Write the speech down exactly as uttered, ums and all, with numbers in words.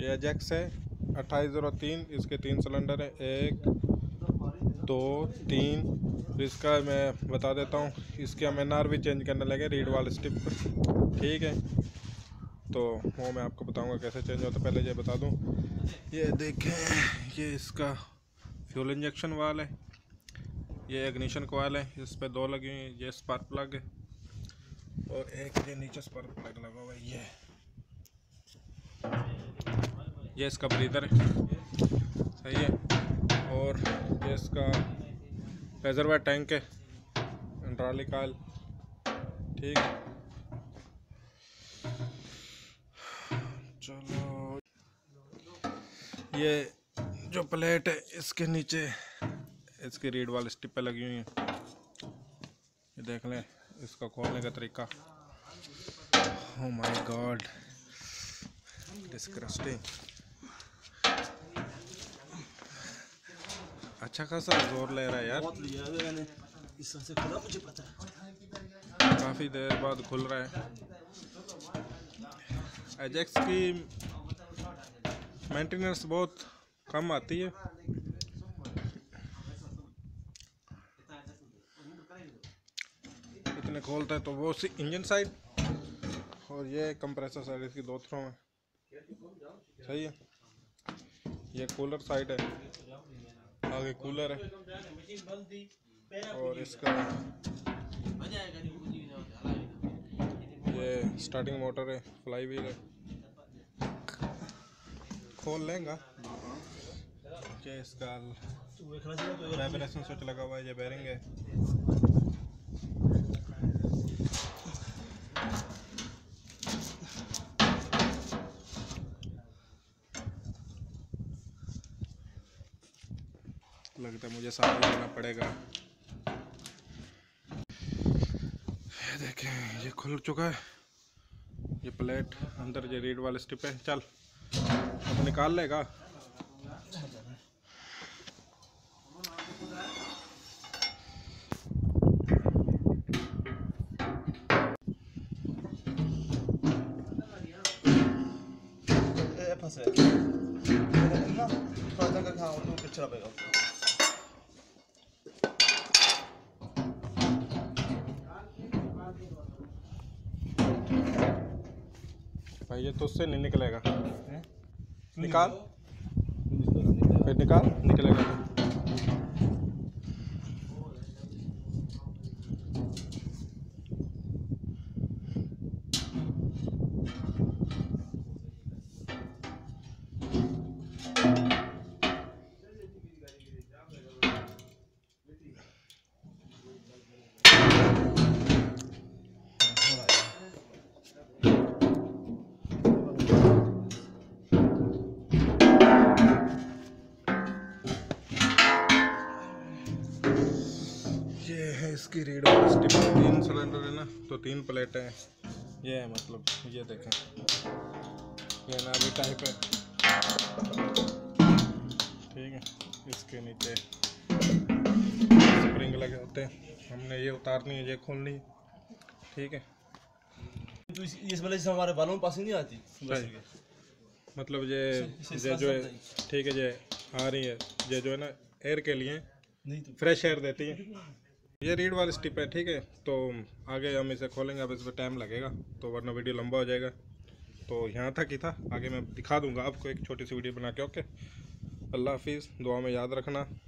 ये एजेक्स है अट्ठाईस सौ तीन, इसके तीन सिलेंडर हैं, एक दो तीन। तो इसका मैं बता देता हूँ, इसके हम एन आर भी चेंज करने लगे रीड वाले स्टिप पर, ठीक है। तो वो मैं आपको बताऊँगा कैसे चेंज होता है, पहले ये बता दूँ। ये देखें, ये इसका फ्यूल इंजेक्शन वाल है, ये इग्निशन कोयल है, इस पर दो लगी हुई, ये स्पार्क प्लग है और एक ये नीचे स्पार्क प्लग लगा हुआ है। ये ये इसका ब्रीदर है, सही है। और ये इसका रिजर्वायर टैंक है, हाइड्रोलिक आयल, ठीक। चलो, ये जो प्लेट है इसके नीचे इसकी रीड वाल स्टिप पे लगी हुई है, ये देख लें इसका खोलने का तरीका। Oh my god, disgusting. अच्छा खासा जोर ले रहा है यार, बहुत लिया है मैंने, इस तरह से खुला, मुझे पता है काफ़ी देर बाद खुल रहा है। एजेक्स की मेंटेनेंस बहुत कम आती है, खोलते हैं तो वो सी इंजन साइड और ये कंप्रेसर साइड, इसकी दो थ्रो है, सही है। ये कूलर साइड है, आगे कूलर है। और इसका ये स्टार्टिंग मोटर है, फ्लाई व्हील है, खोल लेंगे। ये इसका वाइब्रेशन स्विच लगा हुआ है, ये बेरिंग है। लगता है मुझे साफ करना पड़ेगा। ये देखें, ये खुल चुका है, ये प्लेट अंदर, ये रीड वाले स्टिप है। चल अब निकाल लेगा। भाई ये तो उससे नहीं निकलेगा, निकाल फिर निकाल, निकलेगा। इसकी रीड वाली स्टिप तीन सिलेंडर है ना, तो तीन प्लेटें हैं। ये है मतलब, ये देखें ये नाली टाइप है, ठीक है। इसके नीचे स्प्रिंग लगे होते हैं, हमने ये उतारनी है, ये खोलनी है, ठीक है। तो इस, इस वाले से हमारे बालों में पास ही नहीं आती, मतलब ये ये जो है, ठीक है, ये आ रही है, ये जो है ना एयर के लिए, फ्रेश एयर देती है। ये रीड वाली स्टिप है, ठीक है। तो आगे हम इसे खोलेंगे, अब इसमें टाइम लगेगा तो वरना वीडियो लंबा हो जाएगा। तो यहाँ तक ही था, आगे मैं दिखा दूंगा आपको एक छोटी सी वीडियो बना के। ओके, अल्लाह हाफिज़, दुआ में याद रखना।